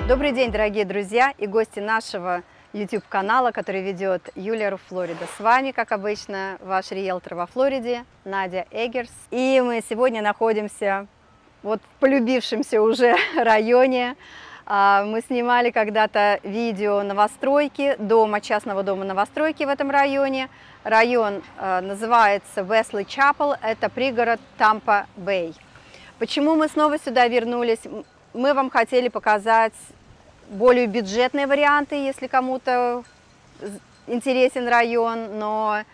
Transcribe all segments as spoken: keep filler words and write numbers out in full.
Добрый день, дорогие друзья и гости нашего YouTube-канала, который ведет Юлия Ру Флорида. С вами, как обычно, ваш риэлтор во Флориде, Надя Эггерс. И мы сегодня находимся вот в полюбившемся уже районе. Мы снимали когда-то видео новостройки, дома, частного дома новостройки в этом районе. Район называется Wesley Chapel, это пригород Tampa Bay. Почему мы снова сюда вернулись? Мы вам хотели показать более бюджетные варианты, если кому-то интересен район, но э,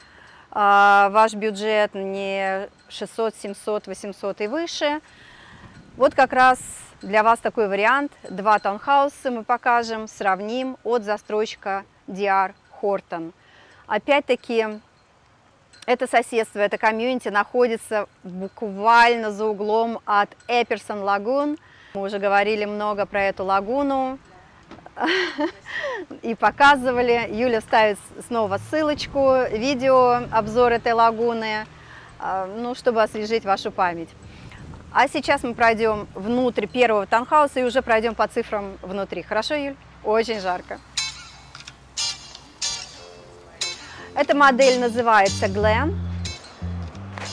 ваш бюджет не шестьсот, семьсот, восемьсот и выше. Вот как раз для вас такой вариант. Два таунхауса мы покажем, сравним от застройщика ди ар Horton. Опять-таки, это соседство, это комьюнити находится буквально за углом от Эпперсон-Лагун. Мы уже говорили много про эту лагуну и показывали. Юля ставит снова ссылочку, видео, обзор этой лагуны, ну, чтобы освежить вашу память. А сейчас мы пройдем внутрь первого таунхауса и уже пройдем по цифрам внутри. Хорошо, Юль? Очень жарко. Эта модель называется Glen.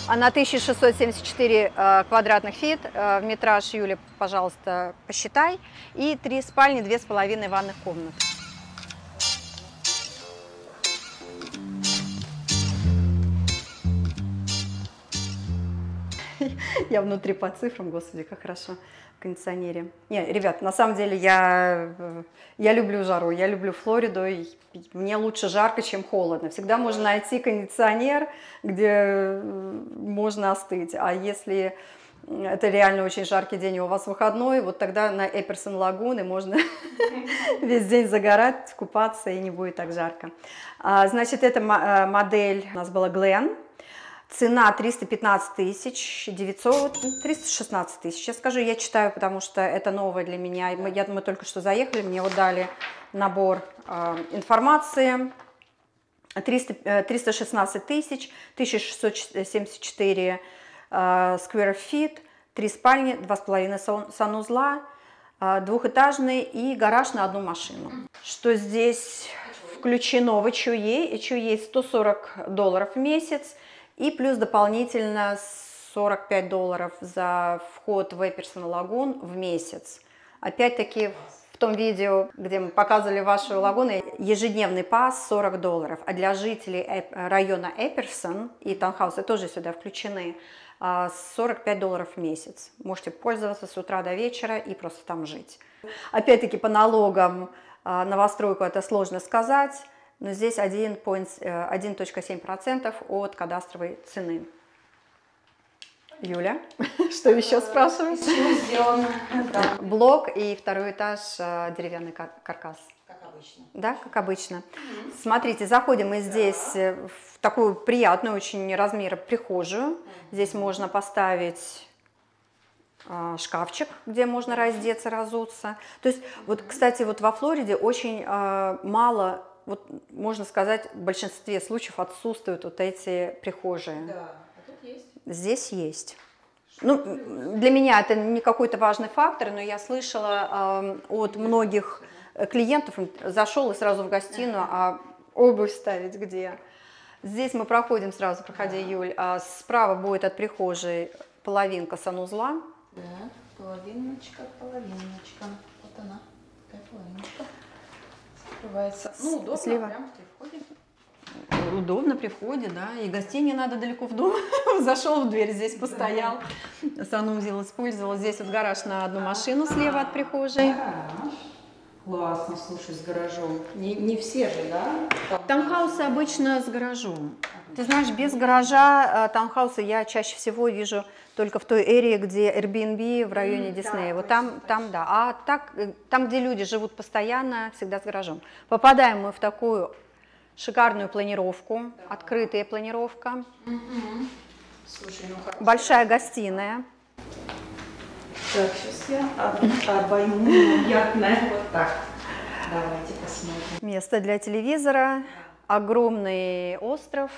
Она тысяча шестьсот семьдесят четыре квадратных фит, метраж, Юля, пожалуйста, посчитай, и три спальни, две с половиной ванных комнат. Я внутри по цифрам, господи, как хорошо в кондиционере. Не, ребят, на самом деле я, я люблю жару, я люблю Флориду, и мне лучше жарко, чем холодно. Всегда можно найти кондиционер, где можно остыть. А если это реально очень жаркий день, и у вас выходной, вот тогда на Эпперсон-Лагун, и можно весь день загорать, купаться, и не будет так жарко. Значит, эта модель у нас была Glen. Цена триста пятнадцать тысяч, девятьсот, триста шестнадцать тысяч. Я скажу, я читаю, потому что это новое для меня. Мы, я, мы только что заехали, мне вот дали набор э, информации. триста, э, триста шестнадцать тысяч, тысяча шестьсот семьдесят четыре э, square feet, три спальни, два с половиной санузла, э, двухэтажный и гараж на одну машину. Что здесь включено в эйч о а? эйч о а сто сорок долларов в месяц. И плюс дополнительно сорок пять долларов за вход в Эпперсон-Лагун в месяц. Опять-таки, в том видео, где мы показывали вашу лагуну, ежедневный пас сорок долларов. А для жителей района Эпперсон и таунхаусы тоже сюда включены сорок пять долларов в месяц. Можете пользоваться с утра до вечера и просто там жить. Опять-таки, по налогам новостройку это сложно сказать. Но здесь один и семь десятых процента от кадастровой цены. Юля, что еще спрашиваешь? Блок и второй этаж, деревянный каркас. Как обычно. Да, как обычно. Смотрите, заходим мы здесь в такую приятную очень размера прихожую. Здесь можно поставить шкафчик, где можно раздеться, разуться. То есть, вот, кстати, вот во Флориде очень мало... Вот, можно сказать, в большинстве случаев отсутствуют вот эти прихожие. Да, а тут есть? Здесь есть. Ну, для меня это не какой-то важный фактор, но я слышала э, от многих клиентов, зашел и сразу в гостиную, а обувь ставить где? Здесь мы проходим сразу, проходи, да. Юль, а справа будет от прихожей половинка санузла. Да, половиночка, половиночка, вот она, такая половиночка. Ну, удобно, слева. Прям при входе. Удобно при входе, да. И гостей не надо далеко в дом. Зашел в дверь, здесь постоял, санузел использовал. Здесь вот гараж на одну машину слева от прихожей. Классно, слушай, с гаражом. Не, не все же, да? Таунхаусы обычно с гаражом. Ты знаешь, без гаража таунхаусы я чаще всего вижу только в той эрии, где Airbnb в районе mm, Диснея. Да, вот там, там, да. А так, там, где люди живут постоянно, всегда с гаражом. Попадаем мы в такую шикарную планировку, да. Открытая планировка. Mm-hmm. Слушай, ну, большая гостиная. Так, сейчас я обойму, приятная, вот так. Давайте посмотрим. Место для телевизора. Огромный остров.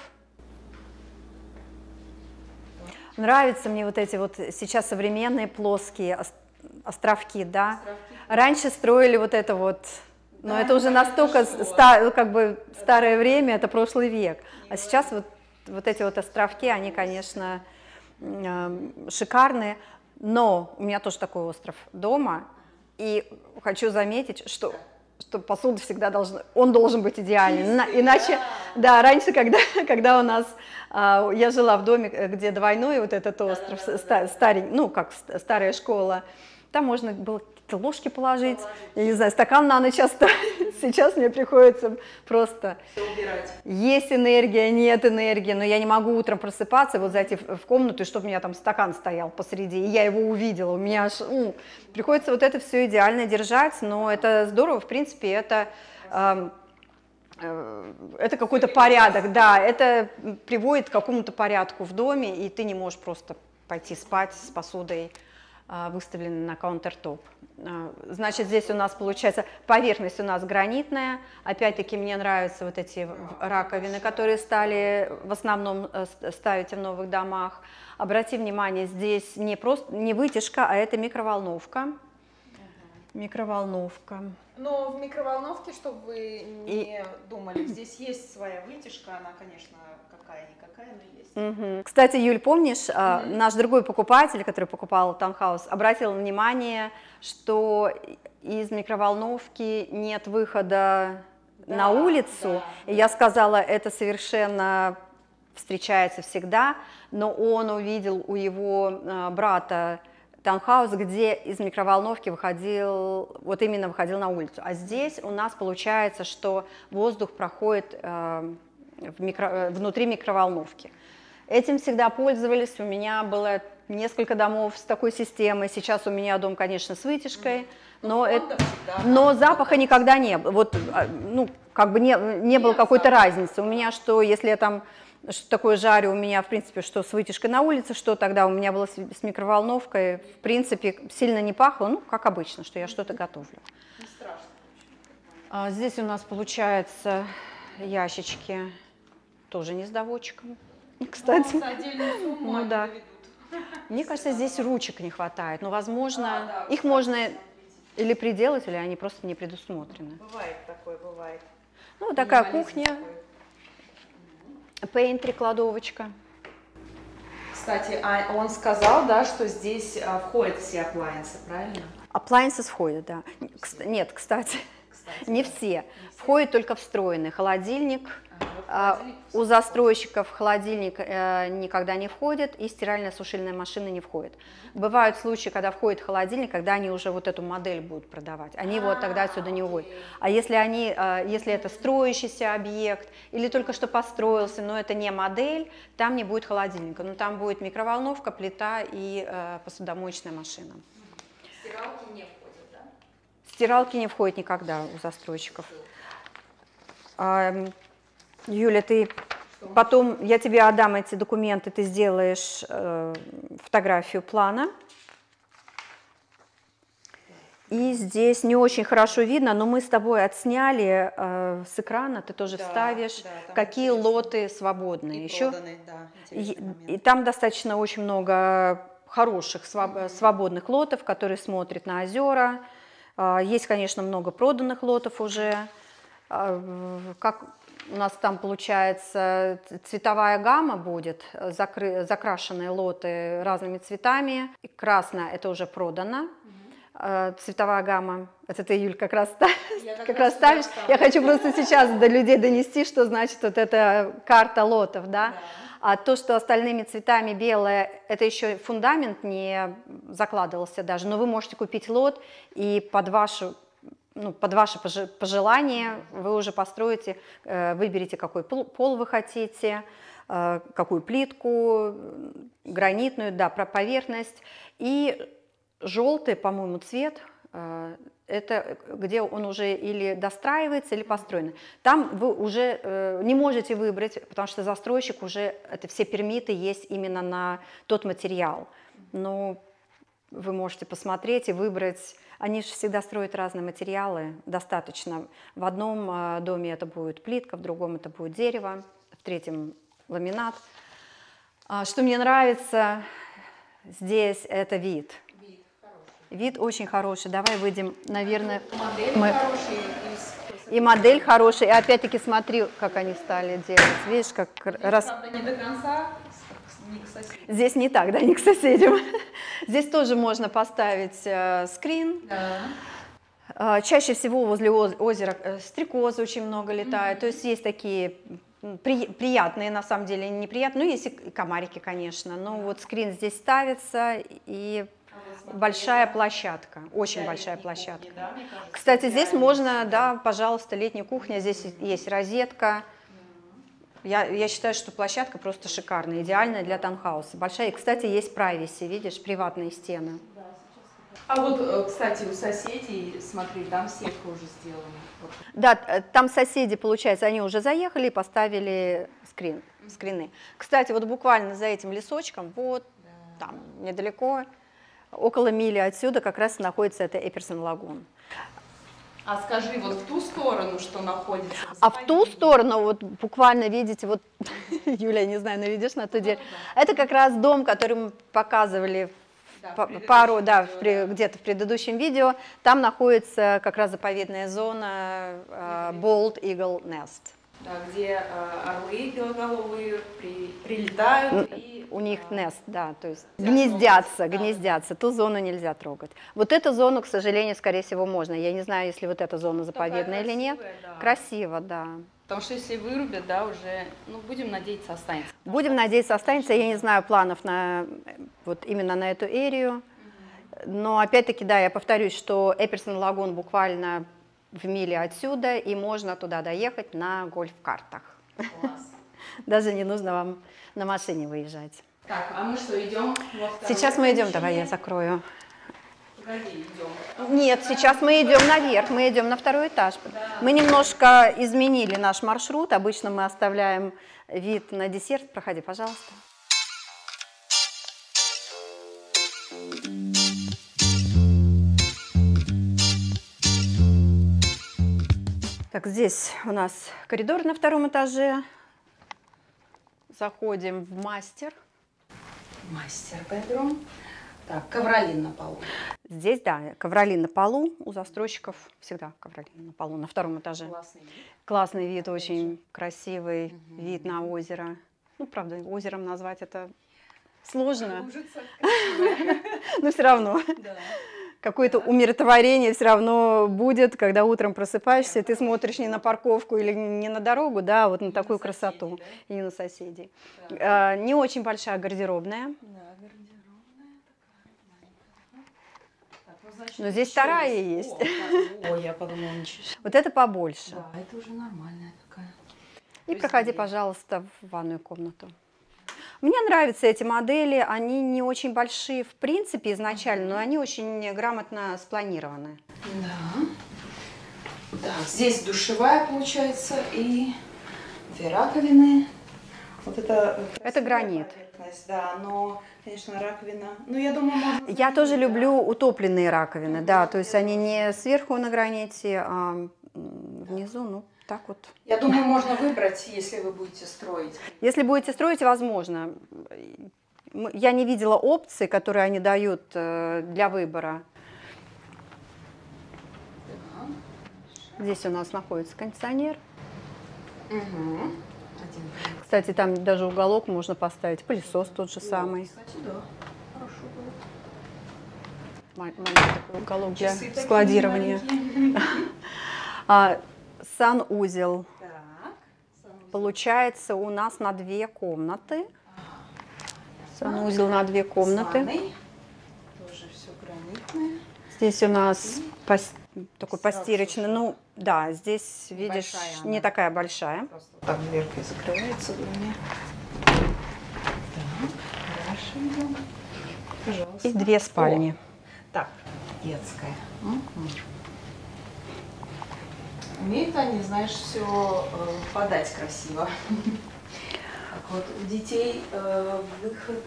Нравятся мне вот эти вот сейчас современные плоские островки, да. Островки. Раньше строили вот это вот, да, но это уже настолько ста, как бы старое время, это прошлый век. А сейчас вот, вот эти вот островки, они, конечно, шикарные. Но у меня тоже такой остров дома, и хочу заметить, что... что посуда всегда должна, он должен быть идеален, иначе, да, раньше, когда, когда у нас, я жила в доме, где двойной вот этот остров, старень, ну, как старая школа, там можно было какие-то ложки положить, я не знаю, стакан на ночь оставить, сейчас мне приходится просто, есть энергия, нет энергии, но я не могу утром просыпаться, вот зайти в комнату, и чтобы у меня там стакан стоял посреди, и я его увидела, у меня аж, у, приходится вот это все идеально держать, но это здорово, в принципе, это... Э, Это какой-то порядок, да, это приводит к какому-то порядку в доме, и ты не можешь просто пойти спать с посудой, выставленной на каунтертоп. Значит, здесь у нас получается поверхность у нас гранитная. Опять-таки мне нравятся вот эти раковины, которые стали в основном ставить в новых домах. Обрати внимание, здесь не просто не вытяжка, а это микроволновка. Микроволновка. Но в микроволновке, чтобы вы не и... думали, здесь есть своя вытяжка, она, конечно, какая-никакая, но есть. Угу. Кстати, Юль, помнишь, угу. наш другой покупатель, который покупал таунхаус, обратил внимание, что из микроволновки нет выхода да, на улицу. Да, и да. я сказала, это совершенно встречается всегда, но он увидел у его брата таунхаус, где из микроволновки выходил, вот именно выходил на улицу. А здесь у нас получается, что воздух проходит э, в микро, внутри микроволновки. Этим всегда пользовались, у меня было несколько домов с такой системой, сейчас у меня дом, конечно, с вытяжкой, но, это, но запаха никогда не было, вот, ну, как бы не, не было какой-то разницы. У меня что, если я там... Что такое жарю у меня, в принципе, что с вытяжкой на улице, что тогда у меня было с, с микроволновкой, в принципе, сильно не пахло, ну, как обычно, что я что-то готовлю. Не страшно. А, здесь у нас, получается, ящички тоже не с доводчиком, кстати. Ну, ну да. Мне кажется, здесь ручек не хватает, но, возможно, а, да, их можно или приделать, или они просто не предусмотрены. Бывает такое, бывает. Ну, вот такая кухня. Такой. Пейнтри-кладовочка. Кстати, а он сказал, да, что здесь а, входят все appliances, правильно? Appliances входят, да. Все. Нет, кстати, кстати не, да. все. не все. Входят только встроенные. Холодильник. Ага, холодильник а, у застройщиков холодильник э, никогда не входит, и стирально-сушильная машина не входит. Ага. Бывают случаи, когда входит холодильник, когда они уже вот эту модель будут продавать. Они а -а -а, его тогда отсюда не уводят. А если, они, э, если это строящийся объект или только что построился, но это не модель, там не будет холодильника. Но там будет микроволновка, плита и э, посудомоечная машина. Стиралки не входят, да? Стиралки не входят никогда у застройщиков. Юля, ты что? Потом, я тебе отдам эти документы, ты сделаешь э, фотографию плана. И здесь не очень хорошо видно, но мы с тобой отсняли э, с экрана, ты тоже да, вставишь, да, какие интересно. лоты свободны. И, Еще, проданы, да, и, и там достаточно очень много хороших своб, свободных лотов, которые смотрят на озера. Э, есть, конечно, много проданных лотов уже. Э, как... У нас там, получается, цветовая гамма будет, закры, закрашенные лоты разными цветами. И красная – это уже продано, угу. цветовая гамма. Это ты, Юль, как раз, как как раз ставишь. Я хочу просто сейчас до людей донести, что значит вот эта карта лотов, да? Да. А то, что остальными цветами белое, это еще фундамент не закладывался даже. Но вы можете купить лот и под вашу... Ну, под ваше пожелание вы уже построите, выберите, какой пол вы хотите, какую плитку, гранитную, да, про поверхность. И желтый, по-моему, цвет, это где он уже или достраивается, или построен. Там вы уже не можете выбрать, потому что застройщик уже, это все пермиты есть именно на тот материал. Но вы можете посмотреть и выбрать... Они же всегда строят разные материалы, достаточно. В одном доме это будет плитка, в другом это будет дерево, в третьем ламинат. Что мне нравится здесь, это вид. Вид хороший. Вид очень хороший. Давай выйдем, наверное... Модель мы... И модель хорошая. И опять-таки смотри, как они стали делать. Видишь, как раз... Не до конца, не к соседям. Здесь не так, да, не к соседям. Здесь тоже можно поставить э, скрин. Да. Э, чаще всего возле озера э, стрекозы очень много летают. Mm-hmm. То есть есть такие при, приятные, на самом деле, неприятные. Ну, есть и комарики, конечно. Но да. Вот скрин здесь ставится и... Большая площадка, очень большая площадка. Кухни, да, кажется, кстати, здесь можно, да, пожалуйста, летняя кухня, здесь mm-hmm. есть розетка. Mm-hmm. я, я считаю, что площадка просто шикарная, идеальная для таунхауса. Большая, и, кстати, есть privacy, видишь, приватные стены. А вот, кстати, у соседей, смотри, там сетка уже сделана. Да, там соседи, получается, они уже заехали и поставили скрин, mm-hmm. скрины. Кстати, вот буквально за этим лесочком, вот yeah. там, недалеко, около мили отсюда как раз находится это Эпперсон-Лагун. А скажи, вот в ту сторону, что находится? А в ту сторону, вот буквально видите, вот, Юля, не знаю, наведешь на ту дверь. Это как раз дом, который мы показывали пару, да, где-то в предыдущем видео. Там находится как раз заповедная зона Bold Eagle Nest. Да, где э, орлы белоголовые при, прилетают. И, у них а, нест, да, то есть гнездятся, гнездятся, да. гнездятся, ту зону нельзя трогать. Вот эту зону, к сожалению, скорее всего, можно. Я не знаю, если вот эта зона заповедная красивая, или нет. Да. Красиво, да. Потому что если вырубят, да, уже, ну, будем надеяться, останется. Будем надеяться, останется. Я не знаю планов на, вот именно на эту эрию. Угу. Но опять-таки, да, я повторюсь, что Эпперсон-Лагун буквально... в миле отсюда, и можно туда доехать на гольф-картах. Даже не нужно вам на машине выезжать. Так, а мы что, идем? Сейчас мы идем, давай я закрою. Погоди, идем. Нет, сейчас мы идем наверх, мы идем на второй этаж. Да. Мы немножко изменили наш маршрут, обычно мы оставляем вид на десерт. Проходи, пожалуйста. Так, здесь у нас коридор на втором этаже. Заходим в мастер. Мастер-бедрум. Так, ковролин на полу. Здесь, да, ковролин на полу. У застройщиков всегда ковролин на полу на втором этаже. Классный вид. Классный вид, очень красивый угу. вид на озеро. Ну, правда, озером назвать это сложно. Но все равно. Какое-то умиротворение все равно будет, когда утром просыпаешься, и ты смотришь не на парковку или не на дорогу, да, а вот на и такую на соседей, красоту, да? И на соседей. Да. А, не очень большая гардеробная. Да, гардеробная такая. Так, ну, значит, но здесь вторая есть. О, о, я подумала, ничего. Вот это побольше. Да, это уже нормальная такая. И проходи, пожалуйста, в ванную комнату. Мне нравятся эти модели, они не очень большие в принципе изначально, но они очень грамотно спланированы. Да. Так, здесь душевая получается и две раковины. Вот это это гранит. Да, но, конечно, раковина. Ну, я думаю, можно... Я тоже люблю утопленные раковины, да, то есть они не сверху на граните, а внизу, ну. Так вот. Я думаю, можно выбрать, если вы будете строить. Если будете строить, возможно. Я не видела опций, которые они дают для выбора. Да. Здесь у нас находится кондиционер. Угу. Кстати, там даже уголок можно поставить. Пылесос тот же самый. Кстати, да. Хорошо было. Маленький такой уголок для складирования. Санузел. Так, санузел. Получается у нас на две комнаты. Санузел на две комнаты. Тоже все гранитное. Здесь у нас пос... такой постирочный. Ну да, здесь, видишь, большая, не она. Такая большая. Просто так дверкой закрывается двумя. И две спальни. О, так, детская. Умеют они, знаешь, все подать красиво. Так вот, у детей э, выход...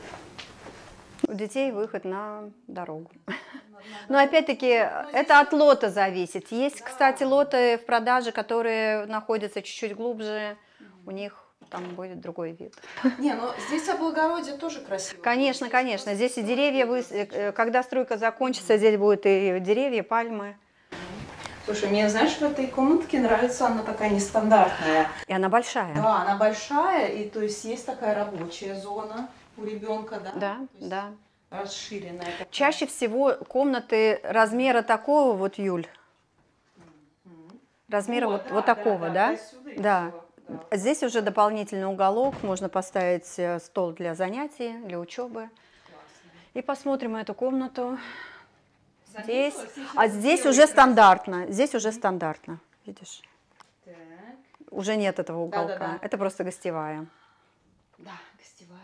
У детей выход на дорогу. На дорогу. Но опять-таки это от лота зависит. Есть, кстати, лоты в продаже, которые находятся чуть-чуть глубже, у них там будет другой вид. Не, ну здесь облагородие тоже красиво. Конечно, конечно. Здесь и деревья, вы, когда стройка закончится, здесь будут и деревья, пальмы. Слушай, мне, знаешь, в этой комнатке нравится, она такая нестандартная. И она большая. Да, она большая, и то есть есть такая рабочая зона у ребенка, да? Да, да. Расширенная. Такая. Чаще всего комнаты размера такого, вот, Юль, mm-hmm. размера ну, вот, да, вот такого, да? Да. Да, да. Да. Здесь уже дополнительный уголок, можно поставить стол для занятий, для учебы. Классно. И посмотрим эту комнату. Здесь, а здесь уже стандартно, здесь уже стандартно, видишь? Так. Уже нет этого уголка, да, да, да. Это просто гостевая. Да, гостевая.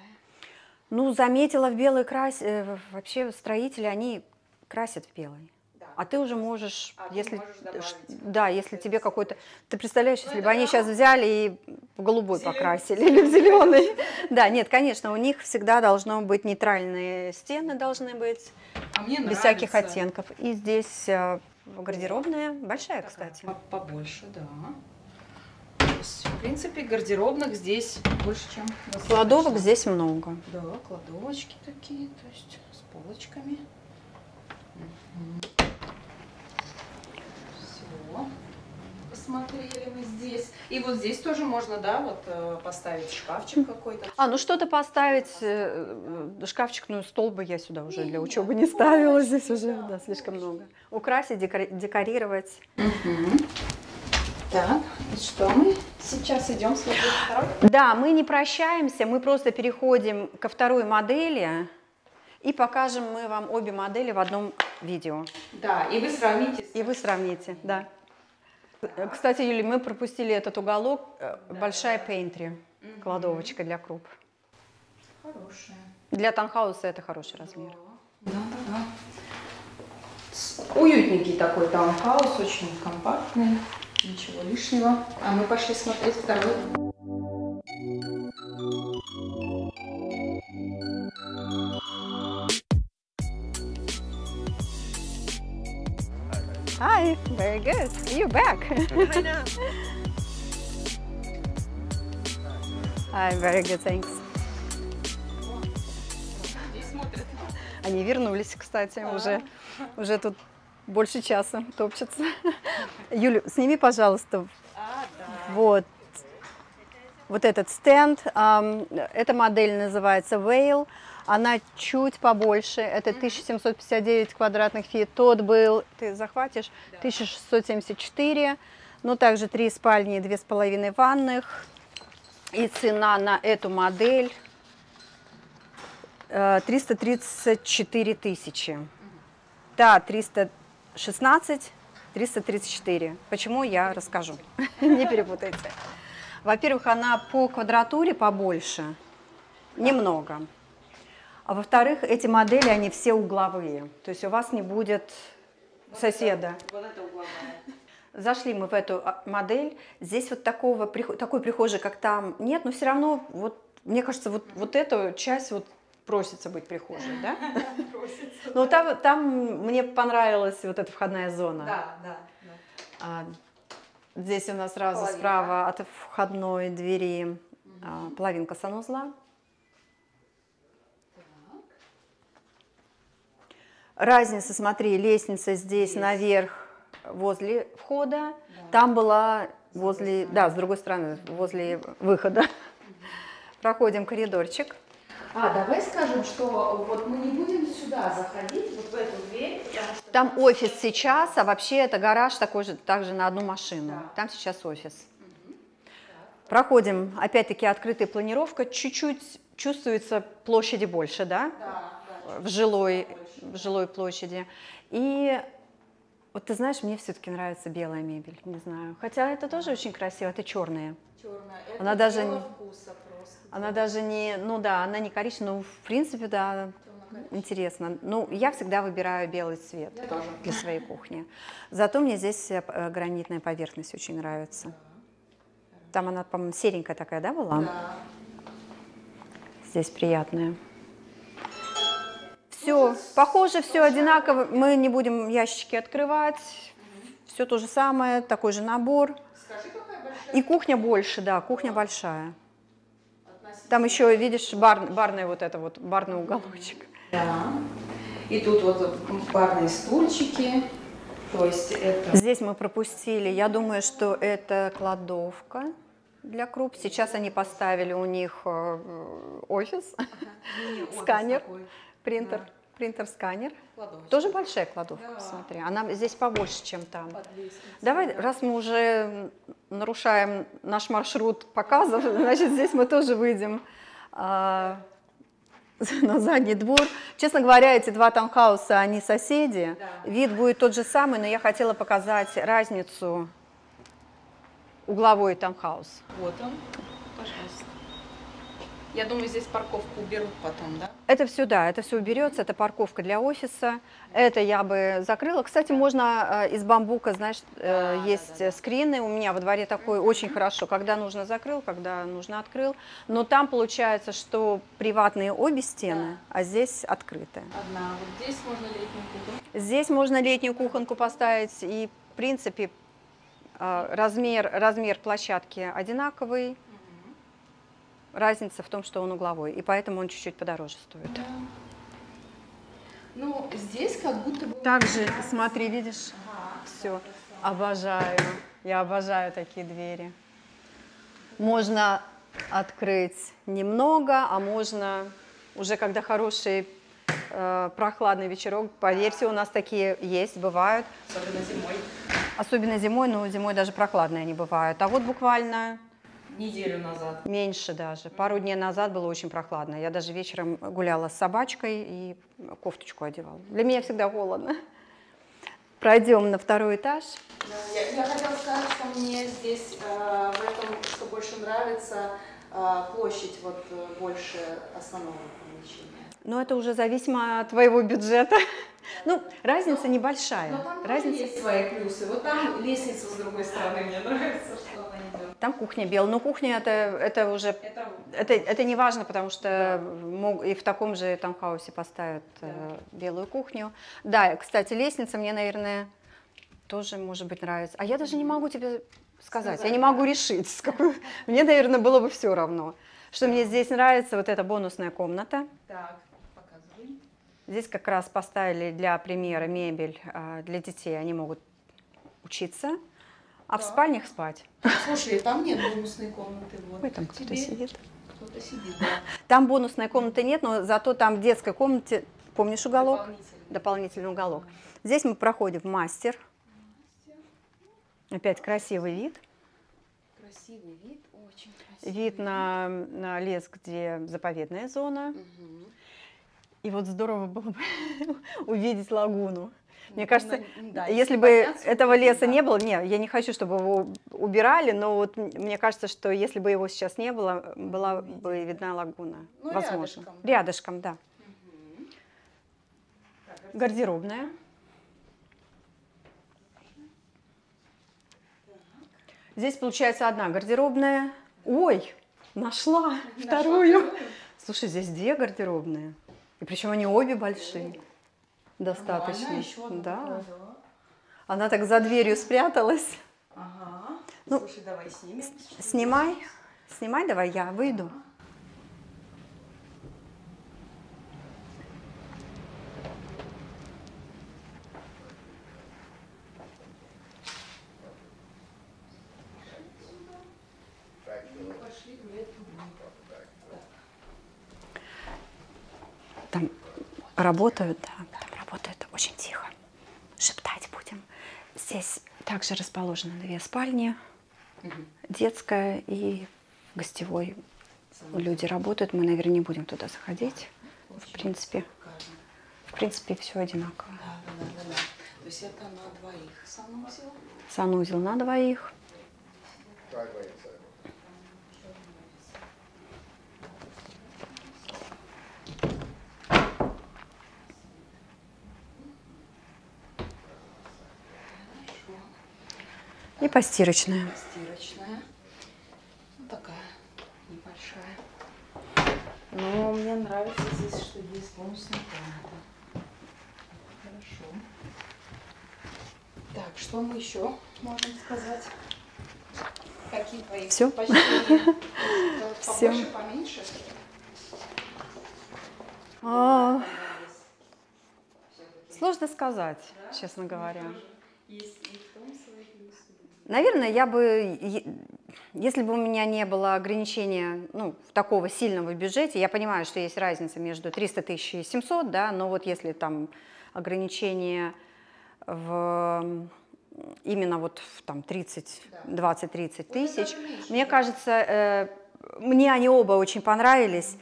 Ну, заметила в белой красе, вообще строители, они красят в белый. Да. А ты уже можешь, а если, можешь добавить, да, если тебе какой-то, ты представляешь, если бы они сейчас взяли и в голубой зеленый. Покрасили или в зеленый. Да, нет, конечно, у них всегда должно быть нейтральные стены, должны быть. А мне без всяких оттенков. И здесь э, гардеробная, большая, такая, кстати. Побольше, да. Есть, в принципе, гардеробных здесь больше, чем... Кладовок здесь много. Да, кладовочки такие, то есть с полочками. Угу. Все. Посмотрели мы здесь. И вот здесь тоже можно, да, вот поставить шкафчик какой-то. А, ну что-то поставить, поставить, шкафчик, ну стол бы я сюда уже не, для учебы не ставила, очень, здесь уже, да, да слишком очень. Много. Украсить, декори декорировать. Угу. Так, и что мы сейчас идем с второй? Да, мы не прощаемся, мы просто переходим ко второй модели. И покажем мы вам обе модели в одном видео. Да, и вы сравните. И вы сравните, да. Кстати, Юля, мы пропустили этот уголок. Да, большая да. пейнтри, угу. кладовочка для круп. Хорошая. Для таунхауса это хороший размер. Да, да, да. Уютненький такой таунхаус, очень компактный, ничего лишнего. А мы пошли смотреть второй. Hi, very good. You're back. I know. Hi, very good, thanks. Они вернулись, кстати, уже, уже тут больше часа топчутся. Юля, сними, пожалуйста, вот, вот этот стенд. Эта модель называется Whale. Она чуть побольше, это тысяча семьсот пятьдесят девять квадратных фит, тот был, ты захватишь, да. тысяча шестьсот семьдесят четыре, но также три спальни и две с половиной ванных. И цена на эту модель триста тридцать четыре тысячи. Да, триста шестнадцать, триста тридцать четыре. Почему, я расскажу, не перепутайте. Во-первых, она по квадратуре побольше, немного. А во-вторых, эти модели, они все угловые, то есть у вас не будет вот соседа. Это, вот это угловая. Зашли мы в эту модель, здесь вот такого, такой прихожей, как там, нет, но все равно, вот, мне кажется, вот, вот эту часть вот просится быть прихожей, да? Но там мне понравилась вот эта входная зона. Да, да. Здесь у нас сразу справа от входной двери половинка санузла. Разница, смотри, лестница здесь, здесь наверх возле входа, да. Там была возле, да, с другой стороны, возле выхода. Проходим коридорчик. А, давай скажем, что вот мы не будем сюда заходить, вот в эту дверь. Что... Там офис сейчас, а вообще это гараж такой же, также на одну машину. Да. Там сейчас офис. Угу. Проходим, опять-таки, открытая планировка, чуть-чуть чувствуется площади больше, да? Да. В жилой, в жилой площади. И вот ты знаешь, мне все-таки нравится белая мебель, не знаю. Хотя это тоже очень красиво, это черная. Черная, это она даже не, вкуса просто. Она да. даже не, ну да, она не коричневая, но в принципе, да, интересно. Ну, я всегда выбираю белый цвет я для тоже. Своей кухни. Зато мне здесь гранитная поверхность очень нравится. Да. Там она, по-моему, серенькая такая, да, была? Да. Здесь приятная. Все, похоже, все одинаково. Мы не будем ящики открывать. Все то же самое, такой же набор. И кухня больше, да, кухня большая. Там еще, видишь, бар, барный вот это вот, барный уголочек. Да. И тут вот барные стульчики. То есть это... Здесь мы пропустили. Я думаю, что это кладовка для круп. Сейчас они поставили у них офис, сканер, принтер. Принтер-сканер. Тоже большая кладовка, да. Посмотри. Она здесь побольше, чем там. Давай, раз мы уже нарушаем наш маршрут показов, значит, здесь мы тоже выйдем а, на задний двор. Честно говоря, эти два таунхауса, они соседи. Да. Вид будет тот же самый, но я хотела показать разницу угловой таунхаус. Вот он. Пожалуйста. Я думаю, здесь парковку уберут потом, да? Это все, да, это все уберется, это парковка для офиса, это я бы закрыла. Кстати, можно из бамбука, знаешь, а, есть да, да, скрины, у меня во дворе такой очень хорошо, когда нужно закрыл, когда нужно открыл, но там получается, что приватные обе стены, да. А здесь открытые. Одна, вот здесь можно летнюю кухонку. Здесь можно летнюю кухонку поставить, и в принципе размер, размер площадки одинаковый. Разница в том, что он угловой, и поэтому он чуть-чуть подороже стоит. Да. Ну, здесь как будто бы... Также, смотри, видишь, ага, все, обожаю, я обожаю такие двери. Можно открыть немного, а можно уже, когда хороший э, прохладный вечерок, поверьте, у нас такие есть, бывают. Особенно зимой. Особенно зимой, но зимой даже прохладные они бывают. А вот буквально... Неделю назад. Меньше даже. Пару дней назад было очень прохладно. Я даже вечером гуляла с собачкой и кофточку одевала. Для меня всегда холодно. Пройдем на второй этаж. Я, я хотела сказать, что мне здесь э, в этом, что больше нравится, э, площадь вот больше основного помещения. Но это уже зависимо от твоего бюджета. Ну, разница но, небольшая. Но там разница... есть свои плюсы. Вот там лестница с другой стороны мне нравится, что она идет. Там кухня белая, но кухня это, это уже... Это... Это, это не важно, потому что да. Мог, и в таком же там хаусе поставят да. э, белую кухню. Да, кстати, лестница мне, наверное, тоже, может быть, нравится. А я даже не могу тебе сказать, сказать я не да. могу решить. Мне, наверное, было бы все равно. Что мне здесь нравится, вот эта бонусная комната. Так. Здесь как раз поставили для примера мебель для детей, они могут учиться, а да. в спальнях спать. Слушай, там нет бонусной комнаты. Вот. Ой, там кто-то сидит. Кто-то сидит, да. Там бонусной комнаты нет, но зато там в детской комнате, помнишь уголок? Дополнительный, Дополнительный уголок. Здесь мы проходим в мастер. Опять красивый вид. Красивый вид, очень красивый. Вид на, на лес, где заповедная зона. Угу. И вот здорово было бы увидеть лагуну. Мне кажется, да, если бы этого леса да. не было, нет, я не хочу, чтобы его убирали, но вот мне кажется, что если бы его сейчас не было, была бы видна лагуна. Ну, возможно. Рядышком. Рядышком, да. Угу. Так, гардеробная. Так. Здесь получается одна гардеробная. Ой, нашла, нашла вторую. вторую. Слушай, здесь две гардеробные. И причем они обе большие, достаточно. Она, еще одна да. она так за дверью спряталась. Ага. Ну, слушай, давай снимем. Снимай, снимай, давай я выйду. Ага. Работают, да, там работают очень тихо. Шептать будем. Здесь также расположены две спальни. Угу. Детская и гостевой. Сам. Люди работают, мы, наверное, не будем туда заходить. Очень в принципе, в принципе, все одинаково. Да, да, да, да. То есть это на двоих санузел? Санузел на двоих. И постирочная. Постирочная. Ну, такая небольшая. Но мне нравится здесь, что есть бонусная комната. Хорошо. Так, что мы еще можем сказать? Какие твои Все. Почтения? Побольше, поменьше? А... Сложно сказать, да? Честно говоря. Наверное, я бы, если бы у меня не было ограничения, ну, такого сильного в бюджете, я понимаю, что есть разница между триста тысяч и семьсот, да, но вот если там ограничение в, именно вот в там тридцать, двадцать-тридцать тысяч, мне кажется, мне они оба очень понравились.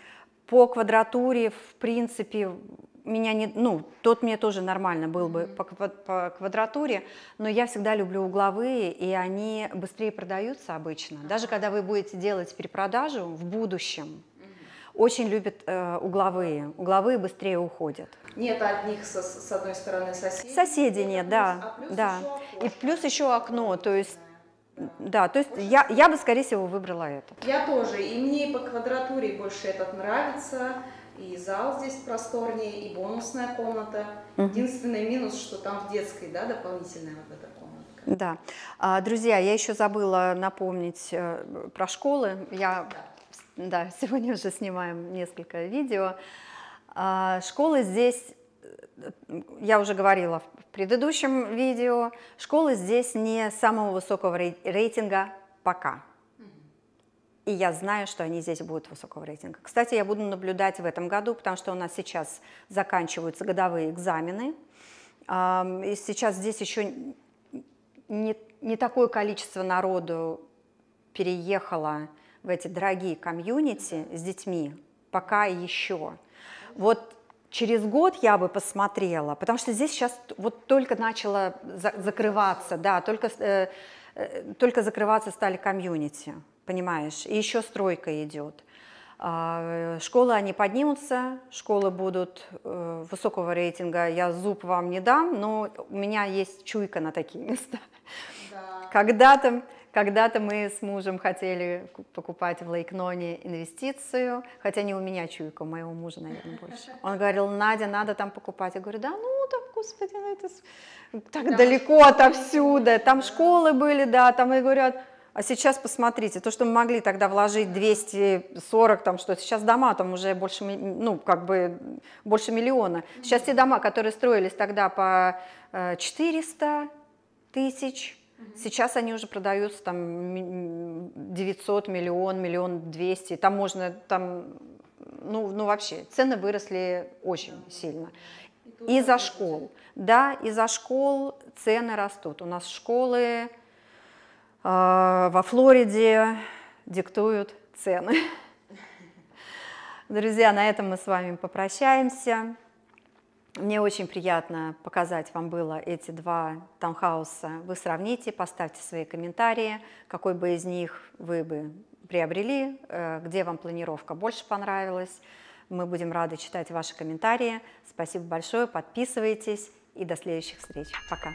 По квадратуре, в принципе, меня не, ну, тот мне тоже нормально был бы по, по квадратуре, но я всегда люблю угловые, и они быстрее продаются обычно. Даже когда вы будете делать перепродажу в будущем, очень любят э, угловые. Угловые быстрее уходят. Нет одних со, с одной стороны соседей. Соседей нет, плюс, да, а да. И плюс еще окно, то есть. Да, то есть я, я бы, скорее всего, выбрала это. Я тоже, и мне по квадратуре больше этот нравится, и зал здесь просторнее, и бонусная комната. Угу. Единственный минус, что там в детской, да, дополнительная вот эта комнатка. Да. А, друзья, я еще забыла напомнить э, про школы. Я, да. Да, сегодня уже снимаем несколько видео. А, школы здесь, я уже говорила в предыдущем видео, школы здесь не самого высокого рейтинга пока. И я знаю, что они здесь будут высокого рейтинга. Кстати, я буду наблюдать в этом году, потому что у нас сейчас заканчиваются годовые экзамены. И сейчас здесь еще не, не такое количество народу переехало в эти дорогие комьюнити с детьми. Пока еще. Вот через год я бы посмотрела, потому что здесь сейчас вот только начало за закрываться, да, только, э, э, только закрываться стали комьюнити, понимаешь, и еще стройка идет. Э, школы, они поднимутся, школы будут э, высокого рейтинга, я зуб вам не дам, но у меня есть чуйка на такие места. Да. Когда-то... Когда-то мы с мужем хотели покупать в Лейклэнде инвестицию, хотя не у меня чуйка, у моего мужа, наверное, больше. Он говорил: Надя, надо там покупать. Я говорю: да ну там, господи, это так там далеко отовсюду, там школы были, да, там, и говорят, а сейчас посмотрите, то, что мы могли тогда вложить двести сорок, там что, сейчас дома там уже больше, ну, как бы больше миллиона. Сейчас те дома, которые строились тогда по четыреста тысяч, сейчас они уже продаются там девятьсот, миллион, миллион двести, там можно, там, ну, ну вообще, цены выросли очень сильно. Из-за школ, да, из-за школ цены растут. У нас школы э, во Флориде диктуют цены. Друзья, на этом мы с вами попрощаемся. Мне очень приятно показать вам было эти два таунхауса. Вы сравните, поставьте свои комментарии, какой бы из них вы бы приобрели, где вам планировка больше понравилась. Мы будем рады читать ваши комментарии. Спасибо большое, подписывайтесь и до следующих встреч. Пока!